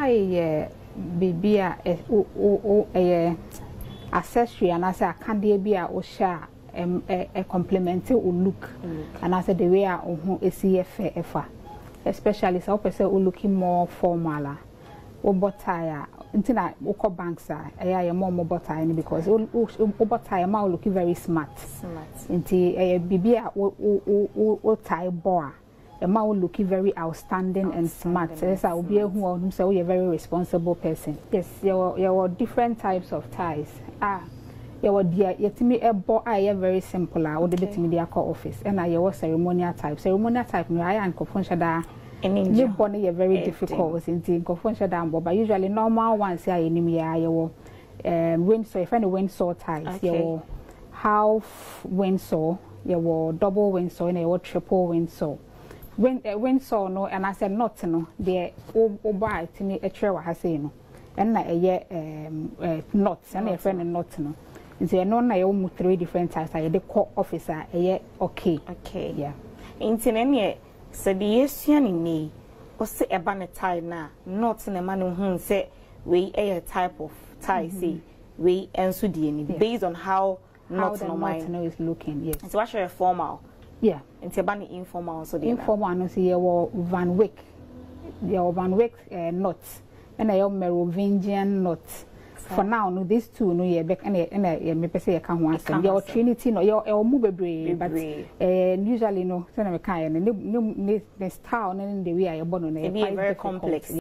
I baby a accessory and I say I can't be a Osha a complimentary look and I said the way I own a CFF especially so person who looking more formal or botaya until I walk banks I more botany because botaya ma looking very smart until a baby o tie boa. A man looking very outstanding and smart. Yes, I will be a who so you're a very responsible person. Yes, there were different types of ties. There were dear, yet me a boy, I am very simple. I would be in the office, and I was ceremonial type. Ceremonial type, me I am confunciada. And you born a very difficult in the confunciada, but usually normal ones here in me are your windsor, if any windsor ties, your half windsor, your double windsor, and your triple windsor. When saw no, and I said not no. The oba tini etrewa hasino, and na eye not, and a friend not no. Nti no na eye 3 different types. Eye the court officer eye okay yeah. Nti na ne se de yesuani ni o se eba ne tie na not na ma no hu se we eye type of tie say we enso de ni based on how not no is looking yes. So what your formal yeah, it's about the informal. So the informal, no see your Van Wyck, your Van Wyck knots, and your Merovingian knots. For now, no these two, no yeah, back and me say I can't want your Trinity, no your Mubebre, but usually no, so I can't. No style, no the way I born on it. It be very complex.